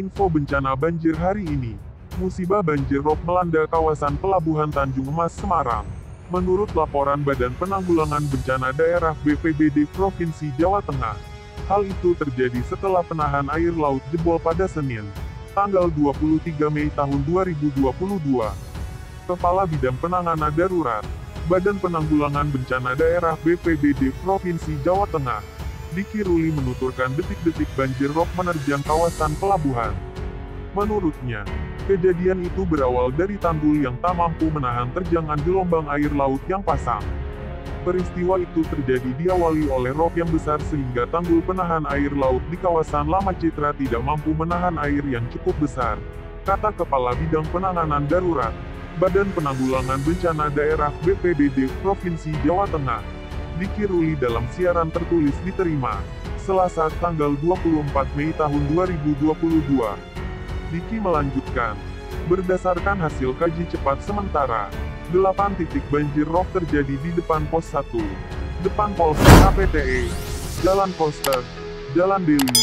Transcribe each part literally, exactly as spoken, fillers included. Info bencana banjir hari ini. Musibah banjir rob melanda kawasan Pelabuhan Tanjung Emas, Semarang. Menurut laporan Badan Penanggulangan Bencana Daerah B P B D Provinsi Jawa Tengah, hal itu terjadi setelah penahan air laut jebol pada Senin, tanggal dua puluh tiga Mei tahun dua ribu dua puluh dua. Kepala Bidang Penanganan Darurat, Badan Penanggulangan Bencana Daerah B P B D Provinsi Jawa Tengah, Dikki Rulli menuturkan detik-detik banjir rob menerjang kawasan pelabuhan. Menurutnya, kejadian itu berawal dari tanggul yang tak mampu menahan terjangan gelombang air laut yang pasang. Peristiwa itu terjadi diawali oleh rob yang besar sehingga tanggul penahan air laut di kawasan Lama Citra tidak mampu menahan air yang cukup besar, kata Kepala Bidang Penanganan Darurat, Badan Penanggulangan Bencana Daerah B P B D Provinsi Jawa Tengah, Dikki Rulli dalam siaran tertulis diterima Selasa tanggal dua puluh empat Mei tahun dua ribu dua puluh dua. Dikki melanjutkan, berdasarkan hasil kaji cepat sementara, delapan titik banjir rob terjadi di depan pos satu, depan Polsek K P T E, Jalan Koster, Jalan Deli,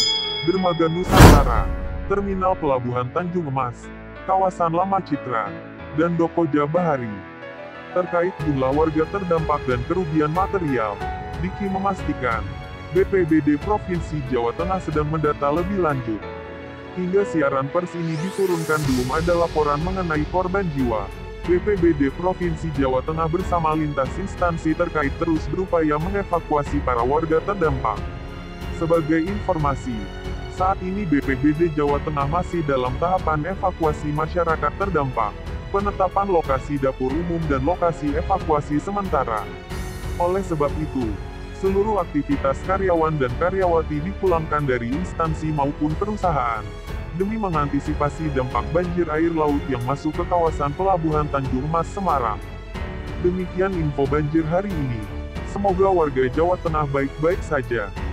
Dermaga Nusantara, Terminal Pelabuhan Tanjung Emas, kawasan Lama Citra, dan Doko Jabahari. Terkait jumlah warga terdampak dan kerugian material, Dikki memastikan, B P B D Provinsi Jawa Tengah sedang mendata lebih lanjut. Hingga siaran pers ini diturunkan belum ada laporan mengenai korban jiwa. B P B D Provinsi Jawa Tengah bersama lintas instansi terkait terus berupaya mengevakuasi para warga terdampak. Sebagai informasi, saat ini B P B D Jawa Tengah masih dalam tahapan evakuasi masyarakat terdampak, penetapan lokasi dapur umum dan lokasi evakuasi sementara. Oleh sebab itu, seluruh aktivitas karyawan dan karyawati dipulangkan dari instansi maupun perusahaan, demi mengantisipasi dampak banjir air laut yang masuk ke kawasan Pelabuhan Tanjung Emas, Semarang. Demikian info banjir hari ini. Semoga warga Jawa Tengah baik-baik saja.